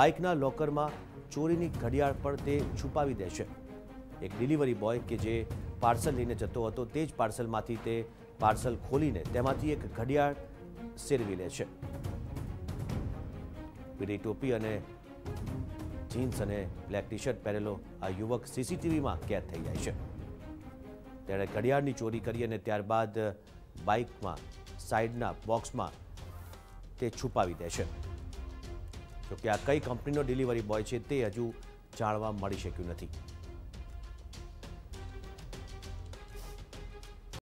બાઇકના લોકરમાં ચોરીની ઘડિયાળ પણ તે છુપાવી દે છે। એક ડિલિવરી બોય કે જે પાર્સલ લઈને જતો હતો તે જ પાર્સલમાંથી તે પાર્સલ ખોલીને તેમાંથી એક ઘડિયાળ સેરવી લે છે। પીળી ટોપી અને જીન્સ અને બ્લેક ટી શર્ટ પહેરેલો આ યુવક સીસીટીવીમાં કેદ થઈ જાય છે। તેણે ઘડિયાળની ચોરી કરી અને ત્યારબાદ બાઇકમાં સાઇડના બોક્સમાં તે છુપાવી દે છે। જોકે આ કઈ કંપનીનો ડિલિવરી બોય છે તે હજુ જાણવા મળી શક્યું નથી।